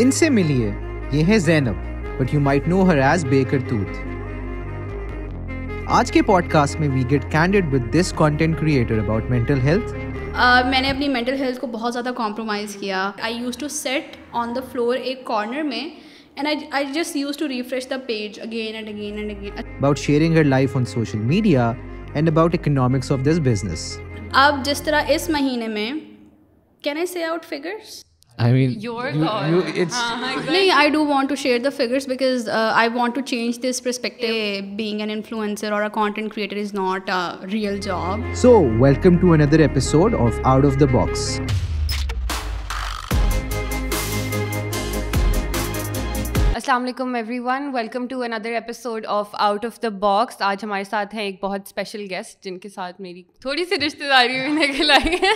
इनसे मिलिए, ये है Zainab, but you might know her as बेकरटूथ। आज के पॉडकास्ट में we get candid with this content creator about mental health. मैंने अपनी मेंटल हेल्थ को बहुत ज़्यादा कॉम्प्रोमाइज़ किया। I used to set on the floor एक कॉर्नर में and I just used to refresh the page again and again and again about sharing her life on social media and about economics of this business. ab jis tarah is mahine mein can I say out figures, I mean your god, it's nahi, I do want to share the figures because I want to change this perspective. Being an influencer or a content creator is not a real job. So welcome to another episode of Out of the Box. अस्सलाम वालेकुम everyone, welcome to another episode of out of the box. आज हमारे साथ हैं एक बहुत special guest जिनके साथ मेरी थोड़ी सी रिश्तेदारी भी निकल आई है।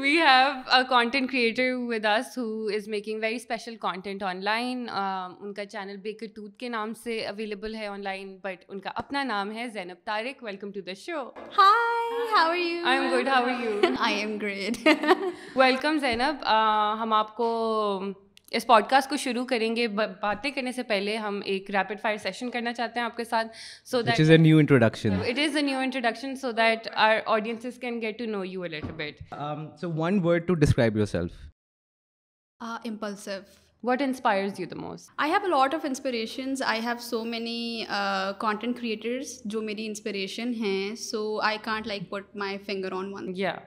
We have a content creator with us who is making very special content online. उनका चैनल बेकरटूथ के नाम से अवेलेबल है ऑनलाइन, बट उनका अपना नाम है Zainab Tariq. Welcome to the show. Hi, how are you? I am good, how are you? I am great. Welcome Zainab. हम आपको इस पॉडकास्ट को शुरू करेंगे, बातें करने से पहले हम एक रैपिड फायर सेशन करना चाहते हैं आपके साथ। So that it is a new introduction, so that our audiences can get to know you a little bit. So one word to describe yourself. Impulsive. What inspires you the most? I have a lot of inspirations. I have so many content creators जो मेरी inspiration हैं, so I can't like put my finger on one. Yeah,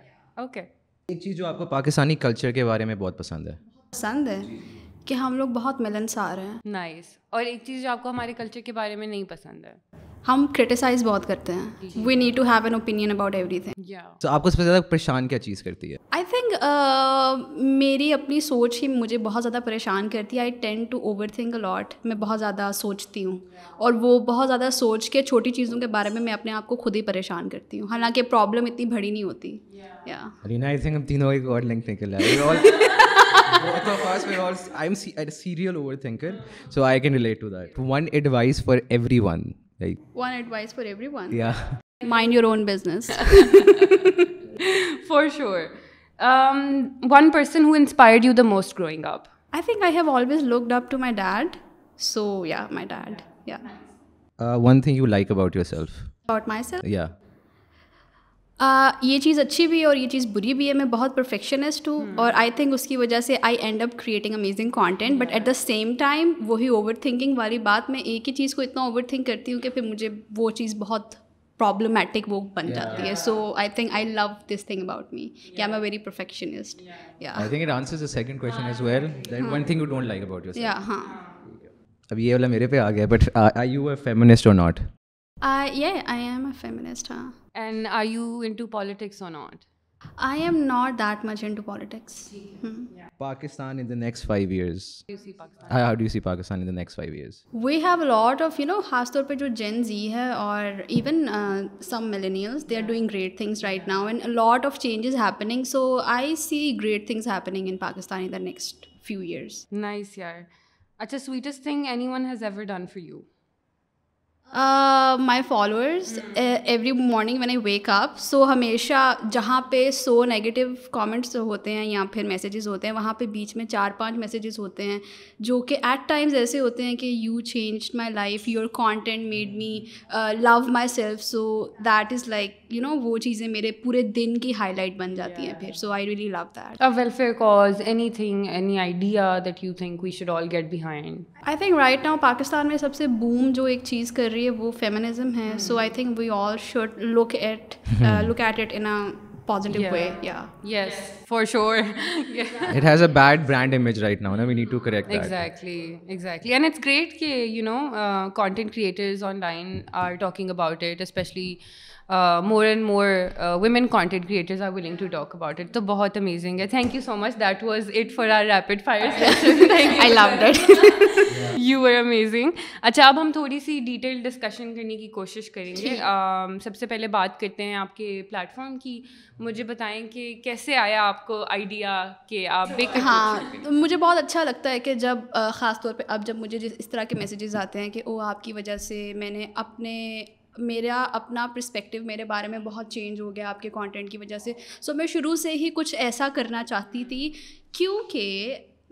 okay. एक चीज़ जो आपको Pakistani culture के बारे में बहुत पसंद है। पसंद है कि हम लोग बहुत मिलनसार हैं। नाइस। और एक चीज़ जो आपको हमारे कल्चर के बारे में नहीं पसंद है? हम क्रिटिसाइज बहुत करते हैं। We need to have an opinion about everything. तो आपको सबसे ज़्यादा परेशान क्या चीज़ करती है? आई थिंक मेरी अपनी सोच ही मुझे बहुत ज़्यादा परेशान करती है। I tend to over think a lot. मैं बहुत ज़्यादा सोचती हूँ और वो बहुत ज़्यादा सोच के छोटी चीज़ों के बारे में मैं अपने आप को खुद ही परेशान करती हूँ, हालांकि प्रॉब्लम इतनी बड़ी नहीं होती। आई थिंक हम तीनों एक और लिंक निकला है। Both of us, we're all, I'm a serial overthinker, so I can relate to that. One advice for everyone. Like, one advice for everyone? Yeah. Mind your own business. For sure. One person who inspired you the most growing up? I think I have always looked up to my dad. So, yeah, my dad. Yeah. One thing you like about yourself? About myself? Yeah. ये चीज़ अच्छी भी है और ये चीज़ बुरी भी है। मैं बहुत परफेक्शनिस्ट हूँ और आई थिंक उसकी वजह से I end up creating amazing content, but at the same time वही ओवरथिंकिंग वाली बात, मैं एक ही चीज़ को इतना ओवरथिंक करती हूँ कि फिर मुझे वो चीज़ बहुत प्रॉब्लमेटिक वो बन जाती है। So I think I love this thing about me, I am a very perfectionist. I think it answers the second question as well, that one thing you don't like about yourself. अब ये वाला मेरे पे आ गया, but are you a feminist और not? Yeah, I am a feminist. Huh? And are you into politics or not? I am not that much into politics. Yeah. Pakistan in the next 5 years. Do you see Pakistan? How do you see Pakistan in the next 5 years? We have a lot of, you know, खास तौर पे जो Gen Z है और even some millennials, they are doing great things right now, and a lot of changes happening. So I see great things happening in Pakistan in the next few years. Nice, yaar. Achha, sweetest thing anyone has ever done for you? My followers, every morning when I wake up, so हमेशा जहाँ पे so negative comments होते हैं या फिर messages होते हैं, वहाँ पे बीच में 4-5 मैसेजेस होते हैं जो कि एट टाइम्स ऐसे होते हैं कि you changed my life, your content made me love myself, so that is like you know वो चीज़ें मेरे पूरे दिन की हाईलाइट बन जाती हैं फिर, so I really love that. A welfare cause, anything, any idea that you think we should all get behind? I think right now Pakistan में सबसे बूम जो एक चीज़ कर वो फेमिनिज्म है, so I think we all should look at it in a positive way. Yeah, yes, for sure. It has a bad brand image right now, ना, we need to correct that. Exactly and it's great कि you know content creators online are talking about it, especially more and more women content creators are willing to talk about it. So, बहुत amazing है. Thank you so much. That was it for our rapid fire session. I loved it. You were amazing. अच्छा, अब हम थोड़ी सी detailed discussion करने की कोशिश करेंगे. सबसे पहले बात करते हैं आपके platform की. मुझे बताएं कि कैसे आया आपको idea कि आप बेकर? हाँ, तो मुझे बहुत अच्छा लगता है कि जब ख़ास तौर पे अब जब मुझे इस तरह के messages आते हैं कि ओ आपकी वजह से मैंने मेरा अपना पर्सपेक्टिव मेरे बारे में बहुत चेंज हो गया आपके कंटेंट की वजह से। सो मैं शुरू से ही कुछ ऐसा करना चाहती थी, क्योंकि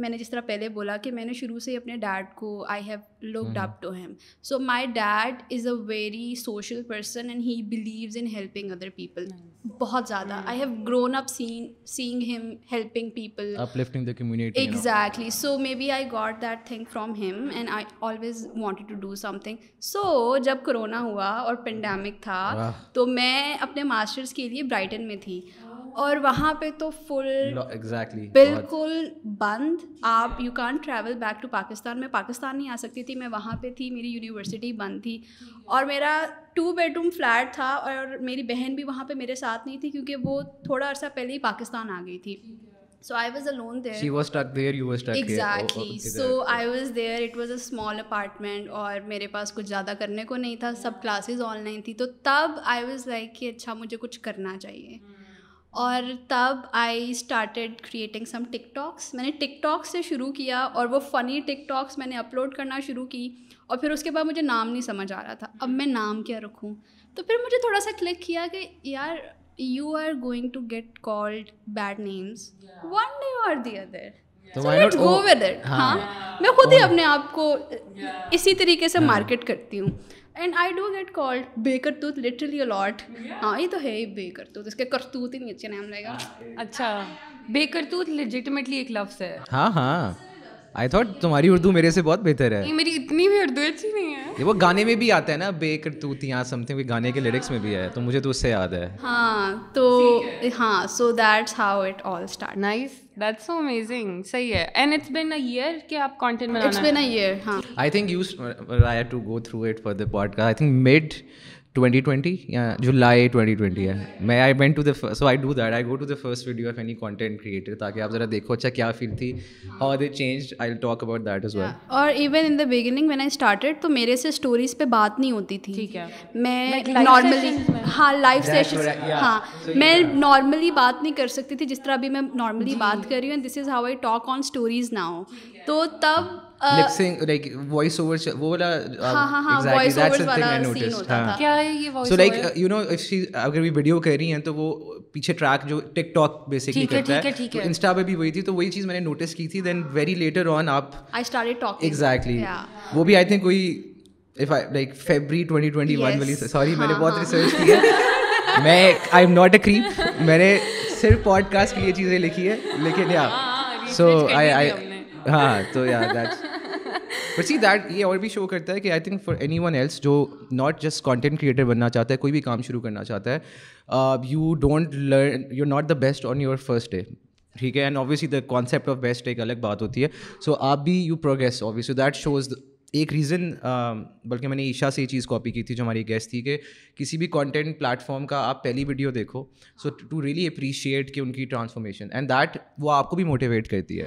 मैंने जिस तरह पहले बोला कि मैंने शुरू से ही अपने डैड को I have looked up to him. So my dad is a very social person and he believes in helping other people बहुत ज़्यादा. I have grown up seeing him helping people, uplifting the community. Exactly. So maybe I got that thing from him and I always wanted to do something. So जब corona हुआ और pandemic था तो मैं अपने masters के लिए Brighton में थी और वहाँ पे तो फुल एग्जैक्टली बिल्कुल बंद. आप you can't travel back to Pakistan. मैं पाकिस्तान नहीं आ सकती थी, मैं वहाँ पे थी, मेरी यूनिवर्सिटी बंद थी और मेरा 2 बेडरूम फ्लैट था और मेरी बहन भी वहाँ पे मेरे साथ नहीं थी क्योंकि वो थोड़ा अर्सा पहले ही पाकिस्तान आ गई थी. So I was alone there. She was stuck there, you were stuck there. Exactly. So I was there. It was a small apartment और मेरे पास कुछ ज़्यादा करने को नहीं था. सब classes online थी. तो तब I was like कि अच्छा मुझे कुछ करना चाहिए. और तब I started creating some TikToks. मैंने टिकटॉक्स से शुरू किया और वो फ़नी टिकटॉक्स मैंने अपलोड करना शुरू की और फिर उसके बाद मुझे नाम नहीं समझ आ रहा था, अब मैं नाम क्या रखूँ. तो फिर मुझे थोड़ा सा क्लिक किया कि यार you are going to get called bad names one day और the other, so let's go with it. हाँ, मैं खुद ही अपने आप को इसी तरीके से मार्केट करती हूँ. And I do get called Bakertooth literally a lot. हाँ, ये तो है ही Bakertooth. इसके करतूत ही नहीं अच्छे नाम लगेगा. अच्छा, Bakertooth legitimately एक लफ्ज़ है. हाँ हाँ, I thought तुम्हारी उर्दू मेरे से बहुत बेहतर है. नहीं, मेरी इतनी भी उर्दू अच्छी नहीं है. ये वो गाने में भी आता है ना Bakertooth या समथिंग, गाने के लिरिक्स में भी है, तो मुझे तो उससे याद है. हाँ तो हाँ, so that's how it all started. Nice, that's so amazing. सही है. And it's been a year कि आप content banana. It's been a year. हाँ. I think you had to go through it for the podcast. I think mid 2020 yeah July 2020 yeah. मैं I went to the first, so I do that I go to the first video of any content creator ताकि आप ज़रा देखो अच्छा क्या feel थी, how they changed. I'll talk about that as well. और even in the beginning when I started तो मेरे से stories पे बात नहीं होती थी. ठीक है, मैं normally हाँ live sessions हाँ मैं normally बात नहीं कर सकती थी जिस तरह अभी मैं normally बात कर रही हूँ. and this is how I talk on stories now. तो तब लिपसिंग लाइक वॉइस ओवर वो वाला exactly that's the thing I noticed. हाँ क्या है ये voice over. So like you know if she अगर भी वीडियो कर रही हैं तो वो पीछे ट्रैक जो टिकटॉक बेसिकली करता है तो इंस्टा पे भी वही थी, तो वही चीज़ मैंने नोटिस की थी. देन वेरी लेटर ऑन आप आई स्टार्टेड टॉकिंग. एग्जैक्टली, वो भी आई थिंक कोई इफ आई लाइक फेब्रुअरी 2021 वाली. सॉरी मैंने बहुत रिसर्च की है. मैं I am not a creep, मैंने सिर्फ पॉडकास्ट के लिए चीज़ें लिखी है लेकिन या सो आई हाँ तो यार दैट्स बट सी दैट ये और भी शो करता है कि I think for anyone else जो नॉट जस्ट कॉन्टेंट क्रिएटर बनना चाहता है, कोई भी काम शुरू करना चाहता है, you don't learn you are not the best on your first day. ठीक है, and obviously the concept of best एक अलग बात होती है. सो आप भी you progress obviously that shows. एक रीज़न बल्कि मैंने ईशा से ये चीज़ कॉपी की थी जो हमारी गेस्ट थी कि किसी भी कंटेंट प्लेटफॉर्म का आप पहली वीडियो देखो सो टू रियली अप्रिशिएट कि उनकी ट्रांसफॉर्मेशन एंड दैट वो आपको भी मोटिवेट करती है.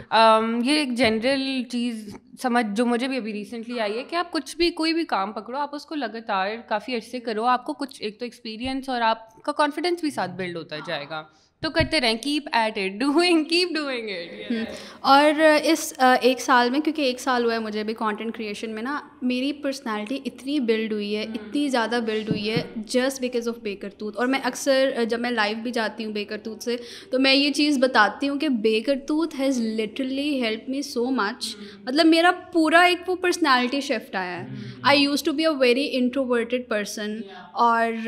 ये एक जनरल चीज़ समझ जो मुझे भी अभी रिसेंटली आई है कि आप कुछ भी कोई भी काम पकड़ो, आप उसको लगातार काफ़ी अच्छे करो, आपको कुछ एक तो एक्सपीरियंस और आपका कॉन्फिडेंस भी साथ बिल्ड होता जाएगा. तो करते रहें, keep at it doing, keep doing it. और इस एक साल में क्योंकि 1 साल हुआ है मुझे भी कंटेंट क्रिएशन में ना, मेरी पर्सनालिटी इतनी बिल्ड हुई है, इतनी ज़्यादा बिल्ड हुई है जस्ट बिकॉज ऑफ Bakertooth. और मैं अक्सर जब मैं लाइव भी जाती हूँ Bakertooth से तो मैं ये चीज़ बताती हूँ कि Bakertooth has literally help me so much. मतलब मेरा पूरा एक वो पर्सनैलिटी शिफ्ट आया है. I use to be a very introverted person और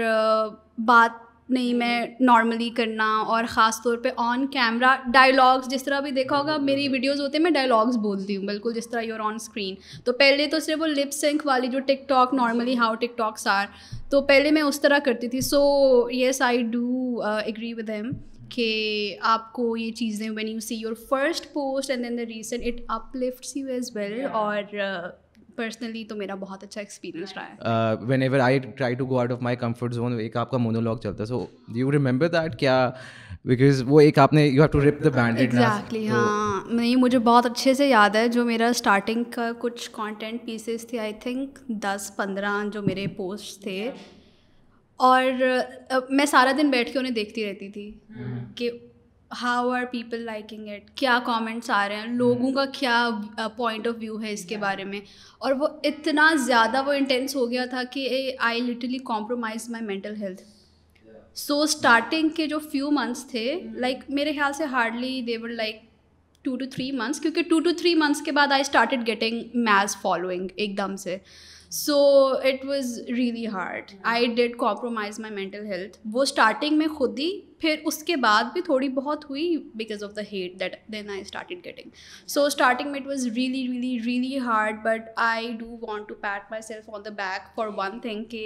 बात नहीं मैं नॉर्मली करना और ख़ास तौर पे ऑन कैमरा डायलॉग्स जिस तरह भी देखा होगा मेरी वीडियोस होते हैं, मैं डायलॉग्स बोलती हूँ बिल्कुल जिस तरह यूर ऑन स्क्रीन. तो पहले तो सिर्फ वो लिप सिंक वाली जो TikTok normally how TikToks are, तो पहले मैं उस तरह करती थी. So yes I do agree with him कि आपको ये चीज़ें when you see your first post and then the recent it uplifts you as well. और पर्सनली तो मेरा बहुत अच्छा एक्सपीरियंस रहा है. Whenever I try to go out of my comfort zone एक आपका मोनोलॉग चलता है, सो यू रिमेंबर दैट क्या बिकॉज वो एक आपने you have to rip the बैंडेड. Exactly हाँ, नहीं मुझे बहुत अच्छे से याद है जो मेरा स्टार्टिंग का कुछ कंटेंट पीसेस थे, आई थिंक 10-15 जो मेरे पोस्ट थे और मैं सारा दिन बैठ के उन्हें देखती रहती थी कि how are people liking it, क्या कॉमेंट्स आ रहे हैं, लोगों का क्या पॉइंट ऑफ व्यू है इसके बारे में. और वो इतना ज़्यादा वो इंटेंस हो गया था कि I literally compromise my mental health. So starting के जो फ्यू मंथ्स थे लाइक मेरे ख्याल से हार्डली देवर लाइक 2 to 3 months, क्योंकि 2 to 3 months के बाद I started getting mass following एकदम से. So it was really hard. I did compromise my mental health. वो starting में खुद ही, फिर उसके बाद भी थोड़ी बहुत हुई because of the hate that then I started getting. So starting में it was really really really hard, but I do want to pat myself on the back for one thing कि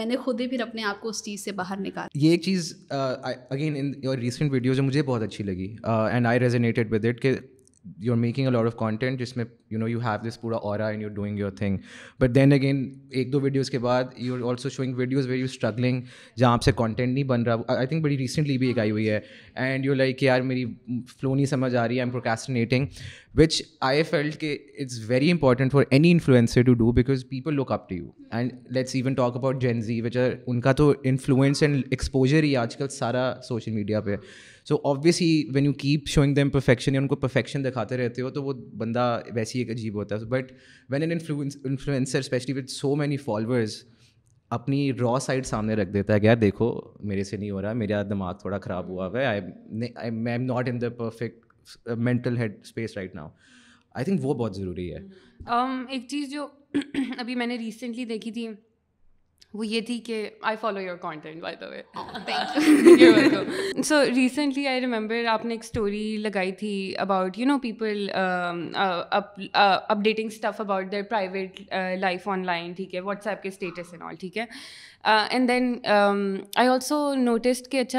मैंने खुद ही फिर अपने आप को उस चीज़ से बाहर निकाला. ये एक चीज़ again in your recent video जो मुझे बहुत अच्छी लगी and I resonated with it कि you are making a lot of content जिसमें you know you have this पूरा aura and you are doing your thing, but then again एक दो वीडियोज़ के बाद you are also showing videos where you struggling, जहाँ आपसे content नहीं बन रहा. आई थिंक बड़ी रिसेंटली भी एक आई हुई है एंड यू लाइक यार मेरी फ्लो नहीं समझ आ रही है, I am procrastinating, which I felt ke it's very important for any influencer to do because people look up to you. And let's even talk about Gen Z, which are unka to influence and exposure hi aajkal sara social media pe. So obviously when you keep showing them perfection, unko perfection dikhate rehte ho to wo banda वैसे ही एक अजीब होता है. But when an influencer especially with so many followers अपनी raw side सामने रख देता है कि यार देखो मेरे से नहीं हो रहा, मेरा दिमाग थोड़ा ख़राब हुआ है, I am not in the perfect mental head space right now, I think वो बहुत ज़रूरी है. एक चीज़ जो अभी मैंने रिसेंटली देखी थी वो ये थी कि I follow your content by the way, thank you. So recently I remember आपने एक स्टोरी लगाई थी about you know people updating stuff about their private life online, ठीक है, व्हाट्सएप के स्टेटस एंड ऑल, ठीक है. And then I also noticed that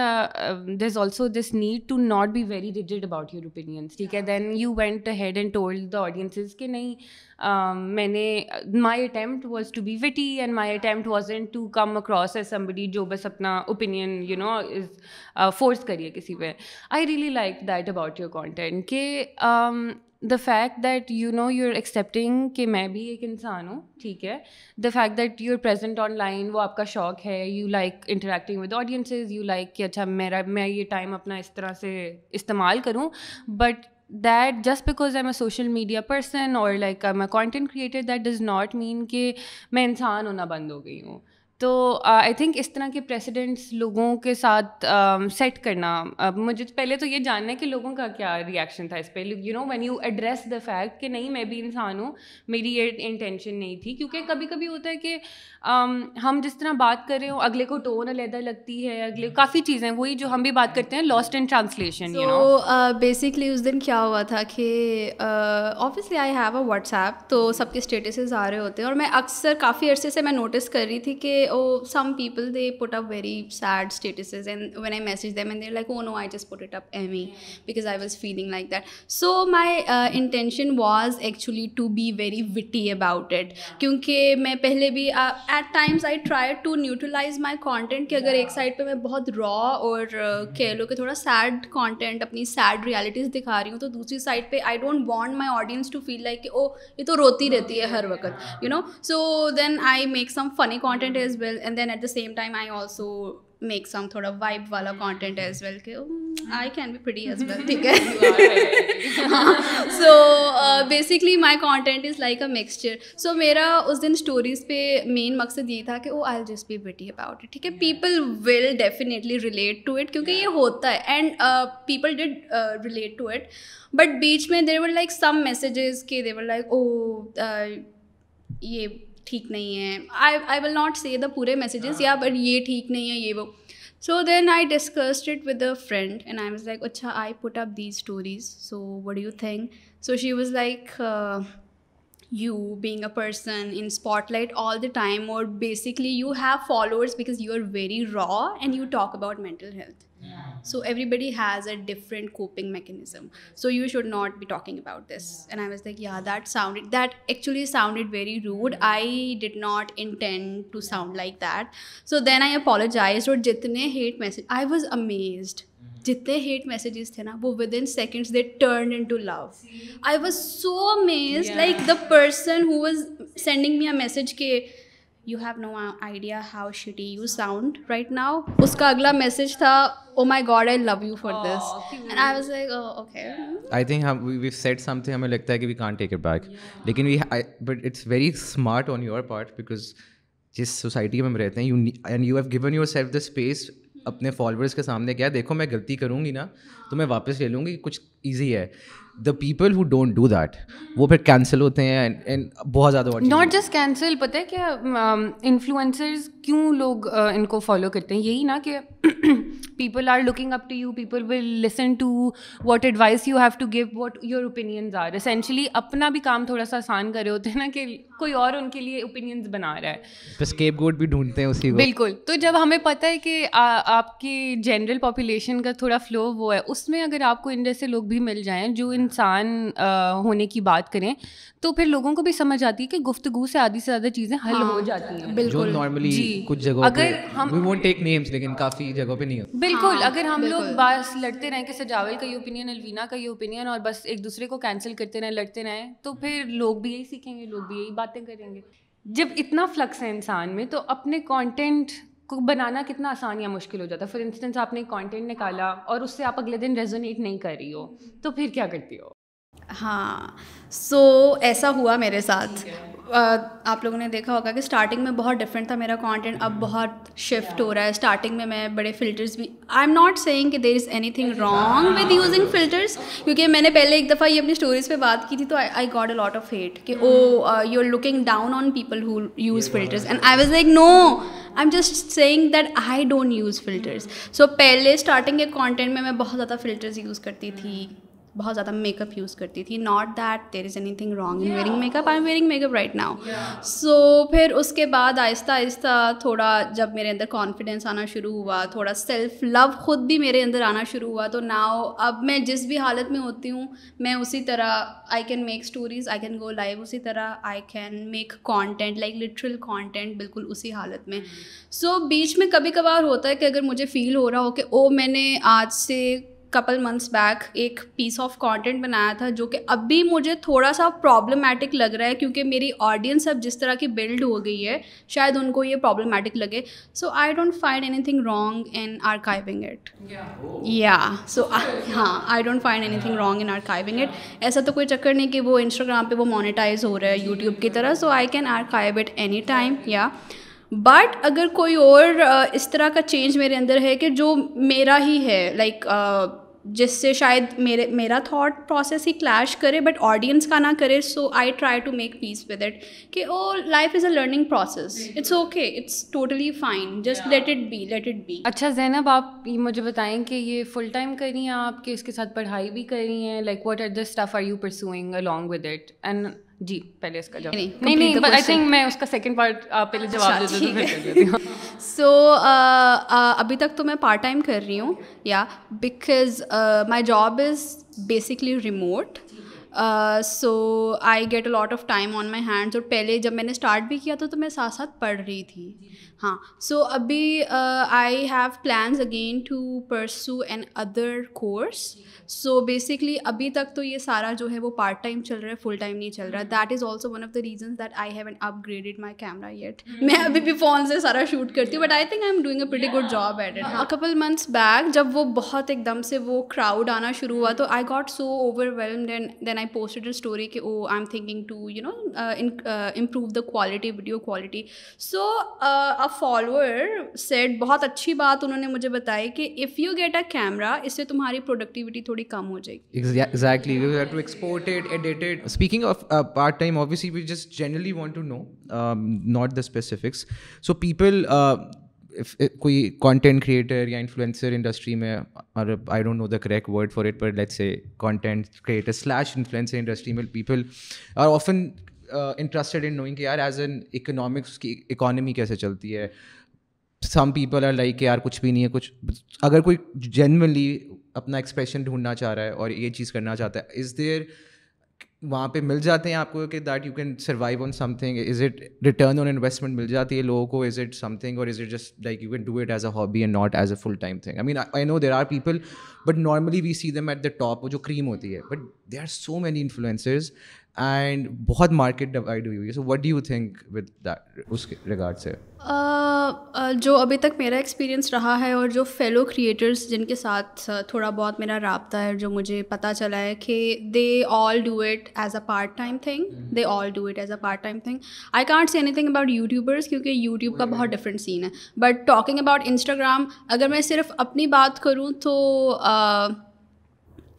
there's also this need to not be very rigid about your opinions. Okay, then you went ahead and told the audiences that no, my attempt was to be witty and my attempt wasn't to come across as somebody who just अपना opinion, you know, is forced करिए किसी पे. I really liked that about your content. Okay. The fact that you know you're accepting कि मैं भी एक इंसान हूँ, ठीक है. The fact that you're present online, वो आपका शौक है. You like interacting with audiences. You like कि अच्छा मैं ये time अपना इस तरह से इस्तेमाल करूँ. But that just because I'm a social media person or like I'm a content creator, that does not mean कि मैं इंसान होना बंद हो गई हूँ. तो आई थिंक इस तरह के प्रेसिडेंट्स लोगों के साथ सेट करना, मुझे पहले तो ये जानना है कि लोगों का क्या रिएक्शन था इस पर. You know when you address the fact कि नहीं मैं भी इंसान हूँ, मेरी ये इंटेंशन नहीं थी. क्योंकि कभी कभी होता है कि हम जिस तरह बात कर रहे हो अगले को टोन अलग लगती है, अगले काफ़ी चीज़ें वही जो हम भी बात करते हैं लॉस्ट इन ट्रांसलेशन. तो बेसिकली उस दिन क्या हुआ था कि obviously I have a WhatsApp, तो सबके स्टेटसेस आ रहे होते हैं और मैं अक्सर काफ़ी अरसे से मैं नोटिस कर रही थी कि oh, some people they put up very sad statuses and when I message them and they're like, oh no, I just put it up Emmy because I was feeling like that. So my intention was actually to be very witty about it क्योंकि मैं पहले भी at times I try to neutralize my content कि अगर एक side पे मैं बहुत raw और कह लो कि थोड़ा sad content अपनी sad realities दिखा रही हूँ, तो दूसरी side पे I don't want my audience to feel like oh ये तो रोती रहती है हर वक्त, you know. So then I make some funny content as well and then at the same time I also make some thoda vibe wala content as well ke I can be pretty as well, theek hai. So basically my content is like a mixture. So mera us din stories pe main maqsad ye tha ki oh I'll just be witty about it, theek hai. People will definitely relate to it kyunki ye hota hai and people did relate to it, but beech mein there were like some messages ke they were like oh ye ठीक नहीं है. I will not say the पूरे messages या but ये ठीक नहीं है ये वो. So then I discussed it with a friend and I was like अच्छा I put up these stories, so what do you think. So she was like you being a person in spotlight all the time or basically you have followers because you are very raw and you talk about mental health. So everybody has a different coping mechanism, so you should not be talking about this. And I was like yeah, that actually sounded very rude. I did not intend to sound like that. So then I apologized और जितने hate message, I was amazed जितने hate messages थे ना वो within seconds they turned into love. I was so amazed, yeah. Like the person who was sending me a message के you have no idea how shitty you sound right now, उसका अगला message था oh my god I love you for this, and I was like oh okay. I think we've said something हमें लगता है कि we can't take it back, लेकिन but it's very smart on your part because जिस society में हम रहते हैं you have given yourself the space अपने फॉलोअर्स के सामने, क्या देखो मैं गलती करूँगी ना तो मैं वापस ले लूँगी, कुछ ईजी है. the people who don't do that वो फिर cancel होते हैं and बहुत ज़्यादा not just cancel. पता है क्या influencers क्यों लोग इनको follow करते हैं? यही ना कि people are looking up to you, people will listen to what advice you have to give, what your opinions are. Essentially अपना भी काम थोड़ा सा आसान कर रहे होते हैं ना कि कोई और उनके लिए opinions बना रहा है, तो scapegoat भी ढूंढते हैं उसी को. बिल्कुल. तो जब हमें पता है कि आपकी general population का थोड़ा flow वो है, उसमें अगर आपको इन जैसे लोग भी मिल जाएं जो इंसान होने की बात करें, तो फिर लोगों को भी समझ आती है कि गुफ्तगू से आधी से ज़्यादा चीज़ें हल हो जाती हैं. बिल्कुल. नॉर्मली कुछ जगहों पे वी वोंट टेक नेम्स, लेकिन काफ़ी जगहों पे नहीं होता. बिल्कुल. अगर हम लोग बस लड़ते रहें कि सजावल का ये ओपिनियन, अलवीना का ये ओपिनियन, और बस एक दूसरे को कैंसिल करते रहें, लड़ते रहें, तो फिर लोग भी यही सीखेंगे, लोग भी यही बातें करेंगे. जब इतना फ्लक्स है इंसान में, तो अपने कॉन्टेंट को बनाना कितना आसान या मुश्किल हो जाता है. फॉर इंस्टेंस आपने कंटेंट निकाला और उससे आप अगले दिन रेजोनेट नहीं कर रही हो, तो फिर क्या करती हो? हाँ, सो ऐसा हुआ मेरे साथ. आप लोगों ने देखा होगा कि स्टार्टिंग में बहुत डिफरेंट था मेरा कंटेंट, अब बहुत शिफ्ट हो रहा है. स्टार्टिंग में मैं बड़े फ़िल्टर्स भी, आई एम नॉट सेइंग कि there is anything wrong with using filters, क्योंकि मैंने पहले एक दफ़ा ये अपनी स्टोरीज़ पे बात की थी, तो I got a lot of hate कि oh you are looking down on people who use filters, and I was like no, I am just saying that I don't use filters. So पहले starting के content में मैं बहुत ज़्यादा filters use करती थी, बहुत ज़्यादा मेकअप यूज़ करती थी. Not that there is anything wrong in wearing makeup, I am wearing makeup right now. So फिर उसके बाद आहिस्ता आहिस्ता थोड़ा जब मेरे अंदर कॉन्फिडेंस आना शुरू हुआ, थोड़ा सेल्फ लव ख़ुद भी मेरे अंदर आना शुरू हुआ, तो नाउ अब मैं जिस भी हालत में होती हूँ मैं उसी तरह I can make stories, I can go live, उसी तरह I can make content like literal content, बिल्कुल उसी हालत में. सो बीच में कभी कभार होता है कि अगर मुझे फ़ील हो रहा हो कि ओ मैंने आज से कपल मंथ्स बैक एक पीस ऑफ कंटेंट बनाया था जो कि अभी मुझे थोड़ा सा प्रॉब्लमेटिक लग रहा है, क्योंकि मेरी ऑडियंस अब जिस तरह की बिल्ड हो गई है शायद उनको ये प्रॉब्लमेटिक लगे. So I don't find anything wrong in archiving it. Yeah so हाँ, I don't find anything wrong in archiving it. ऐसा तो कोई चक्कर नहीं कि वो इंस्टाग्राम पे वो मोनेटाइज हो रहा है यूट्यूब की तरह, so I can archive it any time. Yeah but अगर कोई और इस तरह का चेंज मेरे अंदर है कि जो मेरा ही है, लाइक जिससे शायद मेरा थॉट प्रोसेस ही क्लैश करे बट ऑडियंस का ना करे, so I try to make peace with it कि oh life is a learning process, it's okay, it's totally fine, just let it be, let it be. अच्छा ज़ैनब, आप मुझे बताएं कि ये फुल टाइम कर रही हैं आप, कि इसके साथ पढ़ाई भी कर रही हैं, like what are the stuff are you pursuing along with it? And जी पहले इसका जवाब. नहीं, आई थिंक मैं उसका सेकंड पार्ट पहले जवाब दे देती हूँ. सो अभी तक तो मैं पार्ट टाइम कर रही हूँ, yeah because my job is basically remote, so I get a lot of time on my hands. और पहले जब मैंने स्टार्ट भी किया था तो मैं साथ साथ पढ़ रही थी. हाँ, सो अभी I have plans again to pursue another course. So basically अभी तक तो ये सारा जो है वो पार्ट टाइम चल रहा है, फुल टाइम नहीं चल रहा. That is also one of the reason that I haven't upgraded my camera yet. मैं अभी भी फ़ोन से सारा शूट करती हूँ, but I think I am doing a pretty good job at it. A couple months back जब वो बहुत एकदम से वो क्राउड आना शुरू हुआ, तो I got so overwhelmed and then I posted a story कि oh I am thinking to you know improve the quality, video quality. So follower said, बहुत अच्छी बात उन्होंने मुझे बताई कि if you get a camera, इससे तुम्हारी प्रोडक्टिविटी थोड़ी कम हो जाएगी. Exactly, we have to export it, edit it. Speaking of part time, obviously we just generally want to know not the specifics. So people, कोई कंटेंट क्रिएटर या influencer industry में, और I don't know the correct word for it, but let's say content creator slash influencer industry में people are often interested in knowing कि यार as an economics उसकी economy कैसे चलती है. Some people are like यार कुछ भी नहीं है कुछ. अगर कोई genuinely अपना expression ढूंढना चाह रहा है और ये चीज़ करना चाहता है, is there वहाँ पे मिल जाते हैं आपको कि that you can survive on something? Is it return on investment मिल जाती है लोगों को? Is it something or is it just like you can do it as a hobby and not as a full time thing? I mean I know there are people, but normally we see them at the top, वो जो cream होती है, but there are so many influencers and बहुत market divide हुई है. So what do you think with that उसके regard से? जो अभी तक मेरा experience रहा है और जो fellow creators जिनके साथ थोड़ा बहुत मेरा राब्ता है, जो मुझे पता चला है कि they all do it as a part time thing. I can't say anything about YouTubers क्योंकि YouTube का बहुत different scene है. But talking about Instagram, अगर मैं सिर्फ अपनी बात करूँ तो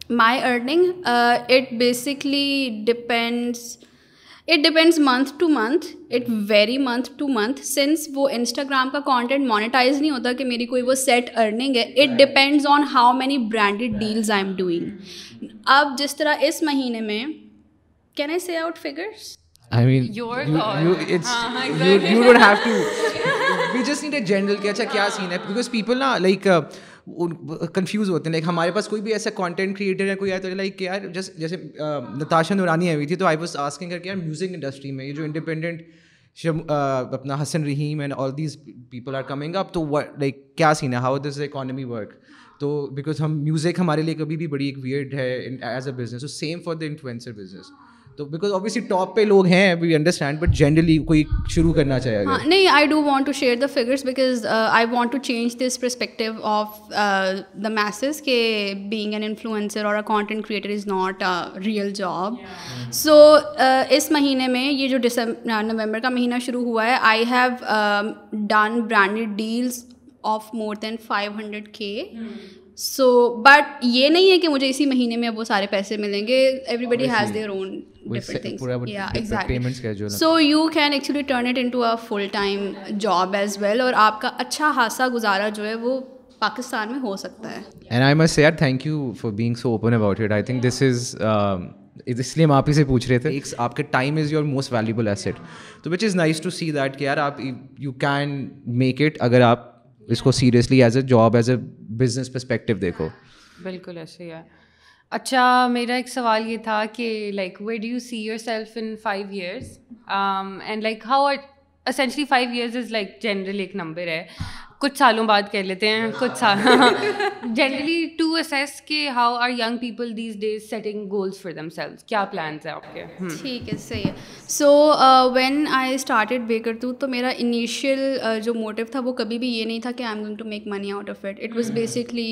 My earning, it basically depends. It depends month to month. It vary month to month. Since वो Instagram का content monetize नहीं होता कि मेरी कोई वो set earning है. It depends on how many branded deals I'm doing. अब जिस तरह इस महीने में, can I say out figures? I mean, your call. You don't have to. We just need a general कि अच्छा क्या scene है, because people ना like कंफ्यूज होते हैं. लाइक हमारे पास कोई भी ऐसा कंटेंट क्रिएटर है कोई आया तो लाइक यार जैसे नताशा नूरानी आई हुई थी तो आई वाज आस्किंग करके यार म्यूज़िक इंडस्ट्री में ये जो इंडिपेंडेंट अपना Hasan Rahim and all these people are coming up तो लाइक क्या सीन है, हाउ दिस इकोनॉमी वर्क. तो बिकॉज हम म्यूज़िक हमारे लिए कभी भी बड़ी एक वियर्ड है एज अ बिजनेस. तो same for the influencer business. तो बिकॉज ऑब्वियसली टॉप पे लोग हैं, वी अंडरस्टैंड, बट जनरली कोई शुरू करना चाहेगा. हाँ, नहीं, I do want to share the figures because I want to change this perspective of the message के बीइंग एन इन्फ्लुएंसर और a content creator is not a real job. So इस महीने में ये जो नवंबर का महीना शुरू हुआ है, I have done branded deals of more than 500K. So but ये नहीं है कि मुझे इसी महीने में अब वो सारे पैसे मिलेंगे. Everybody has their own different things. Yeah exactly. So you can actually turn it into a full time job as well और आपका अच्छा खासा गुजारा जो है वो पाकिस्तान में हो सकता है. एंड आई मस्ट से यार thank you for being so open about it. I think this is, इसलिए हम आप ही से पूछ रहे थे, एक आपके time is your most valuable asset. तो which is nice to see that कि यार आप यू कैन मेक इट अगर आप इसको seriously as a job as a business perspective देखो. बिल्कुल ऐसे ही है. अच्छा, मेरा एक सवाल ये था कि like where do you see yourself in 5 years and like how essentially 5 years is like general एक नंबर है, कुछ सालों बाद कह लेते हैं कुछ साल जनरली टू असेस के how are young people these days setting goals for themselves, क्या प्लान्स हैं आपके? ठीक है, सही है. सो व्हेन आई स्टार्टेड बेकरटूथ तो मेरा इनिशियल जो मोटिव था वो कभी भी ये नहीं था कि I am going to make money out of it. It was basically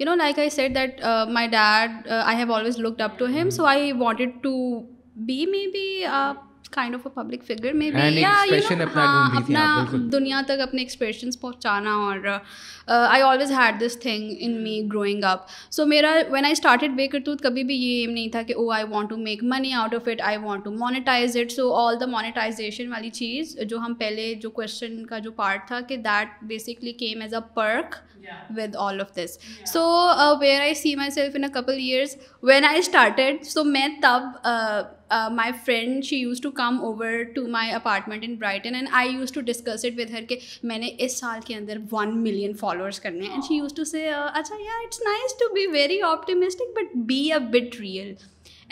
you know like I said that my dad, I have always looked up to him, so I wanted to be maybe kind of a public figure maybe, yeah, you know, अपना दुनिया तक अपने expressions पहुँचाना. और I always had this thing in me growing up. So मेरा when I started बेकरटूथ कभी भी ये एम नहीं था कि oh I want to make money out of it, I want to monetize it. So all the monetization वाली चीज़ जो हम पहले जो क्वेश्चन का जो पार्ट था कि that basically came as a perk with all of this. So where I see myself in a couple years, when I started, so main tab my friend, she used to come over to my apartment in Brighton and I used to discuss it with her कि मैंने इस साल के अंदर 1 million followers करने हैं. And she used to say अच्छा yeah, it's nice to be very optimistic but be a bit real.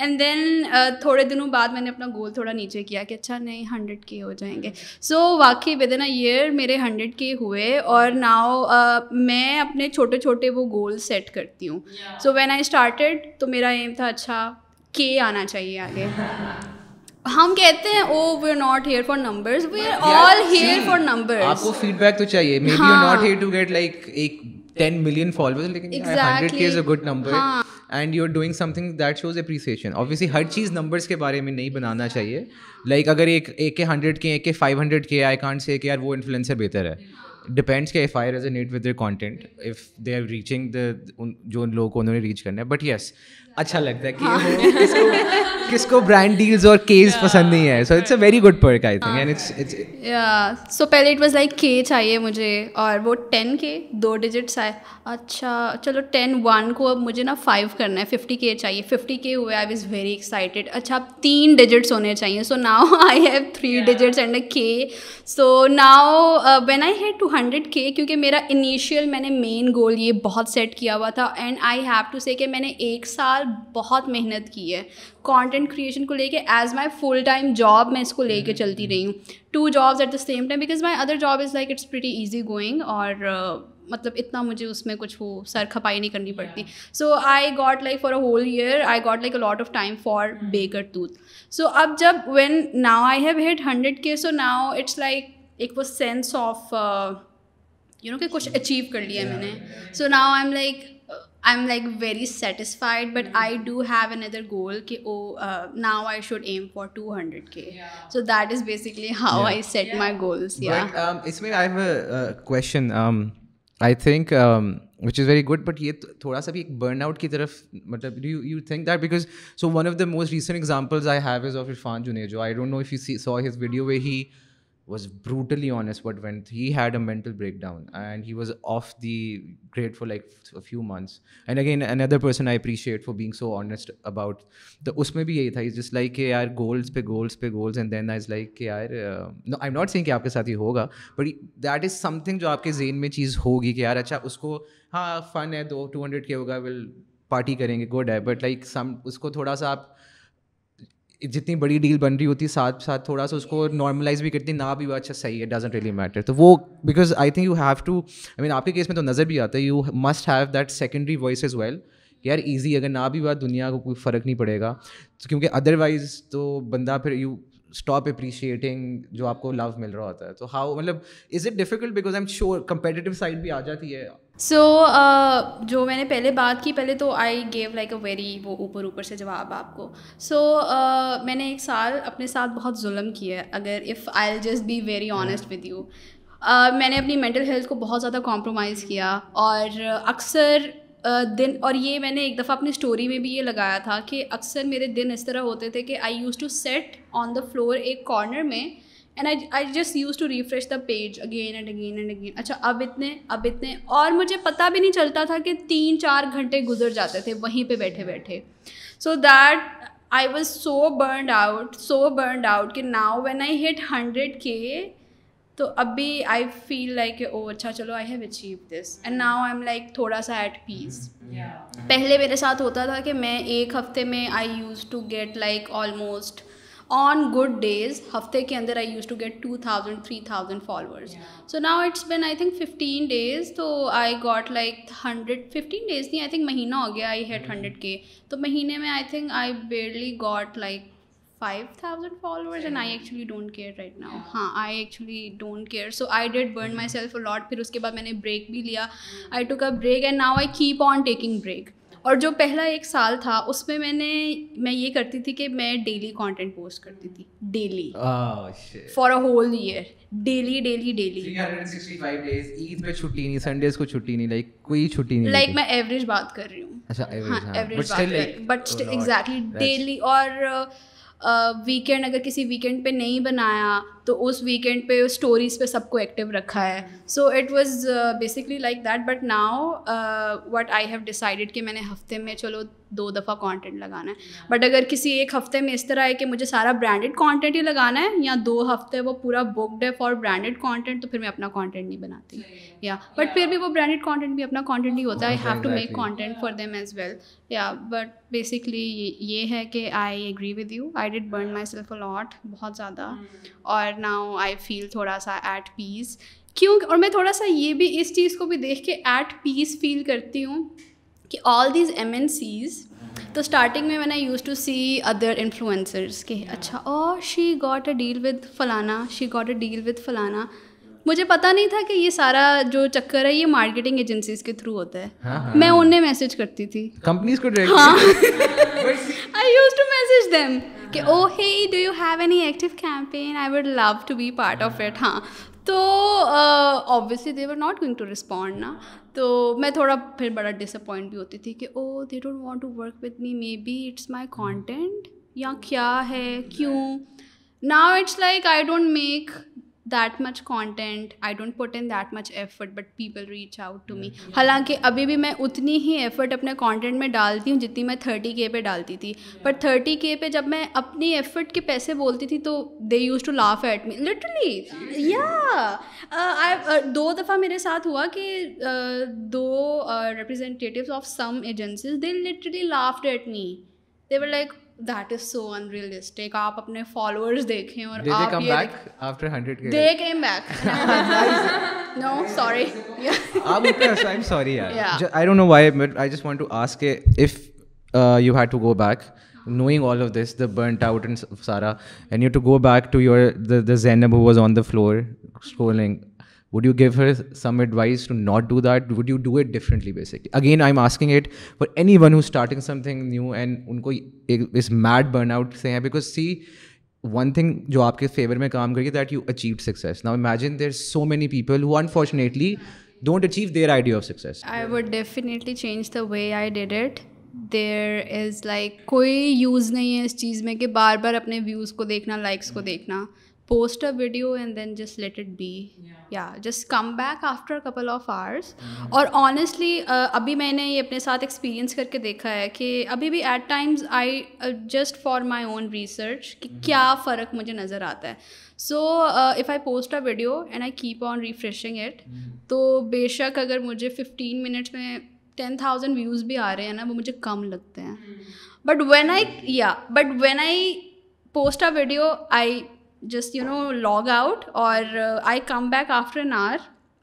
And then थोड़े दिनों बाद मैंने अपना गोल थोड़ा नीचे किया कि अच्छा नहीं 100K हो जाएंगे. सो वाकई विद इन अ ईयर मेरे 100K हुए. और नाउ मैं अपने छोटे छोटे वो गोल सेट करती हूँ. सो व्हेन आई स्टार्टेड तो मेरा एम था अच्छा K आना चाहिए आगे. हम कहते हैं oh we are not here for numbers, we are all here for numbers. आपको फीडबैक तो चाहिए, maybe you are not here to get like एक 10 million फॉलोअर्स, लेकिन 100K is a good number and you are doing something that shows appreciation. Obviously हर चीज़ numbers के बारे में नहीं बनाना चाहिए. लाइक अगर एक के 100K एक के 500K आई कांट से कि यार वो इन्फ्लुएंसर बेहतर है. डिपेंड्स के if I resonate with their content, if they are reaching the जो उन लोगों को उन्होंने रीच करना है. बट यस, अच्छा लगता है कि किसको ब्रांड डील्स और केस पसंद नहीं है. So it's a very good perk I think. And it's yeah so पहले इट वाज लाइक K चाहिए मुझे और वो 10K 2 digits आए. अच्छा चलो 10 1 को अब मुझे ना 5 करना है, 50K चाहिए. 50K हुए, आई वाज वेरी एक्साइटेड. अच्छा अब 3 digits होने चाहिए. So now I have 3 digits and a K. So now when I hit 200K, क्योंकि मेरा इनिशियल मैंने मेन गोल ये बहुत सेट किया हुआ था. एंड आई हैव टू से कि मैंने एक साल बहुत मेहनत की है कंटेंट क्रिएशन को लेके. As my full time job मैं इसको लेके चलती रही हूँ, 2 jobs at the same time, because my other job is like it's pretty easy going. और मतलब इतना मुझे उसमें कुछ वो सर खपाई नहीं करनी पड़ती. So I got like for a whole year I got like a lot of time for बेकरटूथ. सो अब जब when now I have hit 100K, so now it's like एक वो सेंस ऑफ यू नो कि कुछ अचीव कर लिया मैंने. So now I am like very satisfied. But I do have another goal कि oh now I should aim for 200K. So that is basically how I set my goals. इसमें I have a question. I think which is very good, but ये थोड़ा सा भी एक burnout की तरफ, मतलब you think that, because so one of the most recent examples I have is of Irfan Junejo. I don't know if you saw his video where he was brutally honest what went. He had a mental breakdown and he was off the grid for like a few months. And again, another person I appreciate for being so honest about the usme bhi yahi tha. He's just like ke yaar goals pe goals, and then I was like ke yaar no, I'm not saying ki aapke sath hi hoga, but that is something jo aapke ज़हन में चीज़ होगी कि यार अच्छा उसको हाँ fun है 200K होगा, विल पार्टी करेंगे, गुड है, बट लाइक सम उसको थोड़ा सा आप जितनी बड़ी डील बन रही होती है साथ साथ थोड़ा सा उसको नॉर्मलाइज भी करती ना भी वो अच्छा सही है, डजंट रियली मैटर. तो वो because I think you have to, I mean आपके केस में तो नज़र भी आता है, you must have that secondary voice as well. यार ईजी अगर ना भी बात दुनिया को कोई फ़र्क नहीं पड़ेगा, तो क्योंकि अदरवाइज तो बंदा फिर यू स्टॉप अप्रिशिएटिंग जो आपको लव मिल रहा होता है. तो हाउ, मतलब is it difficult, because I am sure competitive side भी आ जाती है. सो जो मैंने पहले बात की, पहले तो I gave like a very वो ऊपर ऊपर से जवाब आपको. सो मैंने एक साल अपने साथ बहुत जुल्म किया है, अगर if I will just be very honest with you. मैंने अपनी मेंटल हेल्थ को बहुत ज़्यादा कॉम्प्रोमाइज़ किया और अक्सर दिन, और ये मैंने एक दफ़ा अपनी स्टोरी में भी ये लगाया था कि अक्सर मेरे दिन इस तरह होते थे कि I use to set on the floor एक कॉर्नर में, and I just use to refresh the page again and again and again. अच्छा अब इतने, और मुझे पता भी नहीं चलता था कि 3-4 घंटे गुजर जाते थे वहीं पे बैठे बैठे. So that I was so burned out कि now when I hit 100K, तो अभी आई फील लाइक ओ अच्छा चलो I have achieve this, and now I am like थोड़ा सा एट पीस. पहले मेरे साथ होता था कि मैं एक हफ्ते में I use to get like almost on good days, हफ्ते के अंदर I use to get 2,000-3,000 followers. So now it's been I think 15 days, तो आई गॉट लाइक 100 15 days नहीं, आई थिंक महीना हो गया आई हैड 100K. तो महीने में I think I barely got like 5,000 followers, and I actually don't care right now. हाँ, I actually don't care. So I did burn myself a lot. फिर उसके बाद मैंने break भी लिया. I took a break and now I keep on taking break. और जो पहला एक साल था उसमें मैं ये करती थी कि मैं डेली कंटेंट पोस्ट करती थी, daily for a whole year, daily 365 days. Eid पे छुट्टी नहीं, संडेज को छुट्टी नहीं, लाइक कोई छुट्टी नहीं, लाइक मैं एवरेज बात कर रही हूँ. अच्छा एवरेज बात, बट एग्जैक्टली डेली. और वीकेंड अगर किसी वीकेंड पे नहीं बनाया तो उस वीकेंड पे स्टोरीज़ पे सबको एक्टिव रखा है. So it was basically like that, but now what I have decided कि मैंने हफ्ते में चलो 2 दफ़ा कंटेंट लगाना है, बट अगर किसी एक हफ्ते में इस तरह है कि मुझे सारा ब्रांडेड कंटेंट ही लगाना है या 2 हफ्ते वो पूरा बुक्ड है फॉर ब्रांडेड कंटेंट, तो फिर मैं अपना कंटेंट नहीं बनाती. या बट फिर भी वो ब्रांडेड कंटेंट भी अपना कंटेंट ही होता है, I have to make content for them as well. या बट बेसिकली ये है कि I agree with you, I did burn myself a lot, बहुत ज़्यादा, और नाउ आई फील थोड़ा सा एट पीस. क्यों, और मैं थोड़ा सा ये भी इस चीज़ को भी देख के एट पीस फील करती हूँ कि ऑल दीज MNCs, तो स्टार्टिंग में मैंने use to see other influencers के अच्छा और she got a deal with फलाना. मुझे पता नहीं था कि ये सारा जो चक्कर है ये मार्केटिंग एजेंसीज के थ्रू होता है. मैं उन्हें मैसेज करती थी, कंपनीज को direct, I used to message them कि oh hey do you have any active campaign, I would love to be part of it. हाँ, तो obviously they were not going to respond ना, तो मैं थोड़ा फिर बड़ा डिसअपॉइंट भी होती थी कि oh they don't want to work with me, maybe it's my content या क्या है क्यों. Now it's like I don't make that much content, I don't put in that much effort, but people reach out to me. हालांकि अभी भी मैं उतनी ही effort अपने content में डालती हूँ जितनी मैं 30K पे डालती थी, पर 30K पे जब मैं अपनी effort के पैसे बोलती थी तो they used to laugh at me literally. I 2 दफ़ा मेरे साथ हुआ कि 2 representatives of some agencies, they literally laughed at me, they were like that is so unrealistic. आप अपने followers देखें और Did आप they come ये back after 100K? They came back. No, sorry. I'm sorry. Yeah. I don't know why, but I just want to ask if you had to go back, knowing all of this, the burnt out and Sara, and you had to go back to your the Zainab who was on the floor scrolling. Would you give her some advice to not do that? Would you do it differently, basically? Again, I'm asking it for anyone who's starting something new and उनको इस mad burnout से हैं, because see, one thing जो आपके favor में काम करेगी that you achieved success. Now imagine there's so many people who unfortunately don't achieve their idea of success? I would definitely change the way I did it. There is like कोई use नहीं है इस चीज़ में कि बार बार अपने views को देखना, likes को देखना. Post a video and then just let it be. Yeah, just come back after a couple of hours. और honestly अभी मैंने ये अपने साथ experience करके देखा है कि अभी भी at times I just for my own research कि क्या फ़र्क मुझे नज़र आता है. So if I post a video and I keep on refreshing it, तो बेशक अगर मुझे 15 minutes में 10,000 views भी आ रहे हैं ना, वो मुझे कम लगते हैं. But when I post a video, I just you know log out और I come back after an hour.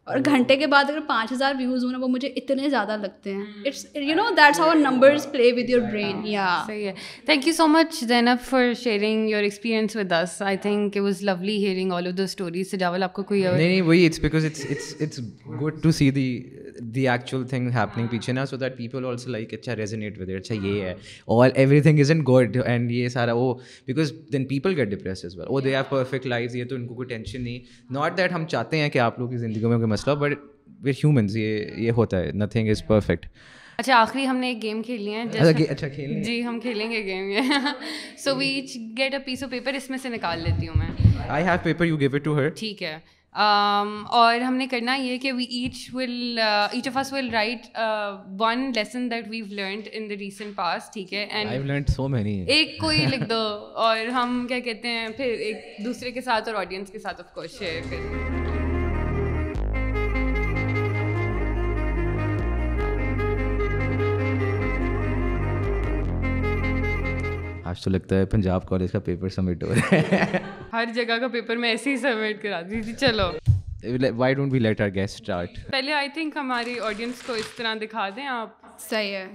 और घंटे के बाद अगर 5,000 व्यूज़ होना, वो मुझे इतने ज़्यादा लगते हैं. It's you know that's how numbers play with your brain. या सही है. Thank you so much Zainab for sharing your experience with us. I think it was lovely hearing all of the stories. Sijawal आपको कोई और? नहीं वही, it's because it's good to see the actual thing happening पीछे ना, so that people also like अच्छा resonate with it. अच्छा ये है all, everything is in good and ये सारा वो, because then people get depress as well. Oh they have perfect lives, ये तो इनको कोई टेंशन नहीं. नॉट दैट हम चाहते हैं कि आप लोग की ज़िंदगी में बट विद ह्यूमंस ये होता है, नथिंग इज परफेक्ट. अच्छा आखिरी हमने एक गेम खेली है. अच्छा खेलेंगे जी, हम खेलेंगे गेम ये. So we each get a piece of paper, इसमें से निकाल लेती हूँ मैं. I have paper, you give it to her. ठीक है. और हमने करना ये कि we each of us will write one lesson that we learned in the recent past. ठीक है. And I have learned so many. एक कोई लिख दो और हम क्या कहते हैं फिर एक दूसरे के साथ और ऑडियंस के साथ ऑफ कोर्स शेयर करें. आज तो लगता है पंजाब कॉलेज का पेपर सबमिट हो रहा है. हर जगह का पेपर मैं ऐसे ही सबमिट करा दी थी. चलो Why don't we let our guest start? पहले I think हमारी audience को इस तरह दिखा दें आप. सही है.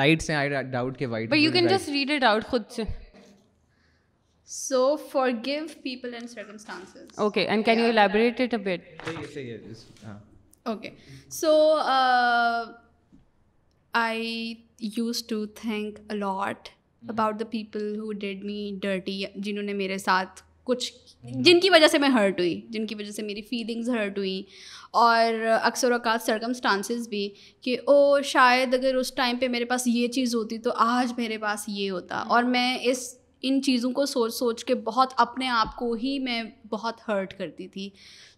Lights हैं, I doubt के white. But you can just read it out खुद से. So forgive people and circumstances. Okay, and can you elaborate it a bit? Okay, so I used to think a lot about the people who did me dirty, जिन्होंने मेरे साथ कुछ, जिनकी वजह से मैं हर्ट हुई, जिनकी वजह से मेरी फीलिंग्स हर्ट हुई. और अक्सर औक़ात सर्कमस्टांसिस भी कि ओ शायद अगर उस टाइम पे मेरे पास ये चीज़ होती तो आज मेरे पास ये होता. और मैं इन चीज़ों को सोच सोच के बहुत अपने आप को ही मैं बहुत हर्ट करती थी.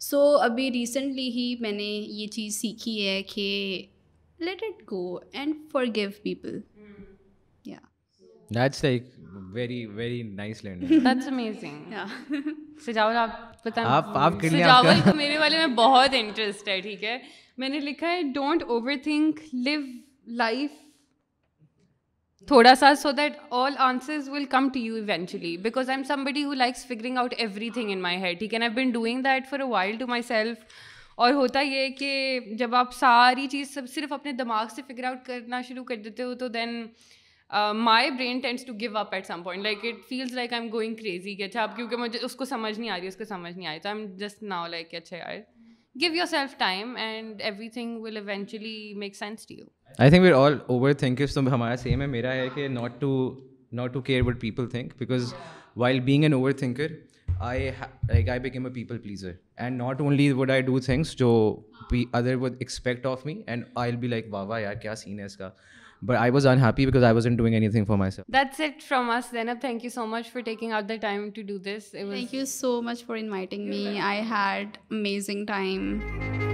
सो अभी रिसेंटली ही मैंने ये चीज़ सीखी है कि let it go and forgive people. That's like very very nice learning. That's amazing. Yeah. सजावल आप पता है आप कर लिया. सजावल को मेरे वाले में बहुत इंटरेस्ट है. ठीक है. मैंने लिखा है डोंट ओवरथिंक, लिव लाइफ थोड़ा सा, so that all answers will come to you eventually, because I'm somebody who likes figuring out everything in my head. ठीक है. And I've been doing that for a while to myself. और होता ये है कि जब आप सारी चीज़ सब सिर्फ अपने दिमाग से फिगर आउट करना शुरू कर देते हो तो then my brain tends to give up at some point. Like it feels like I'm going crazy. अच्छा अब क्योंकि मुझे उसको समझ नहीं आ रही, उसको समझ नहीं आ रही, तो I'm just now like अच्छा यार give yourself time and everything will eventually make sense to you. I think we're all overthinkers. तो हमारा same है. मेरा है कि not to care what people think, because while being an overthinker I became a people pleaser, and not only would I do things जो other would expect of me, and I'll be like वाह वाह यार क्या scene है इसका. But I was unhappy because I wasn't doing anything for myself. That's it from us, Zainab. Thank you so much for taking out the time to do this. Thank you so much for inviting me. I had amazing time.